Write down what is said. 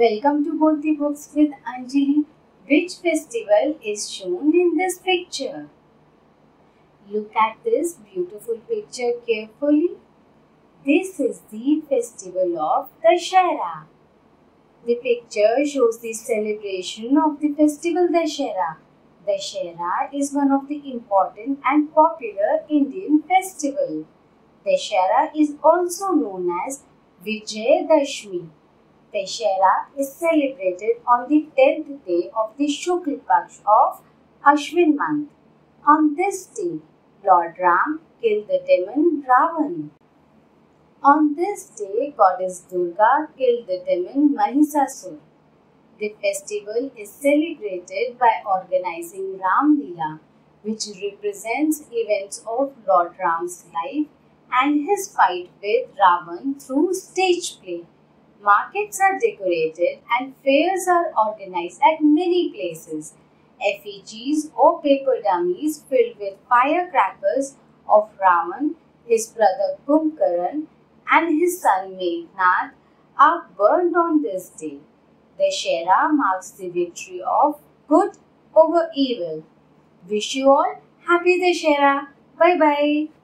Welcome to Bolti Books with Anjali. Which festival is shown in this picture? Look at this beautiful picture carefully. This is the festival of Dussehra. The picture shows the celebration of the festival Dussehra. Dussehra is one of the important and popular Indian festival. Dussehra is also known as Vijay Dashmi. Dussehra is celebrated on the 10th day of the Shuklapaksha of Ashwin month. On this day, Lord Ram killed the demon Ravan. On this day, Goddess Durga killed the demon Mahisasur. The festival is celebrated by organizing Ram Leela, which represents events of Lord Ram's life and his fight with Ravan through stage play. Markets are decorated and fairs are organized at many places. Effigies or paper dummies filled with firecrackers of Ravan, his brother Kumkaran, and his son Nath are burned on this day. Dussehra marks the victory of good over evil. Wish you all happy Dussehra. Bye bye.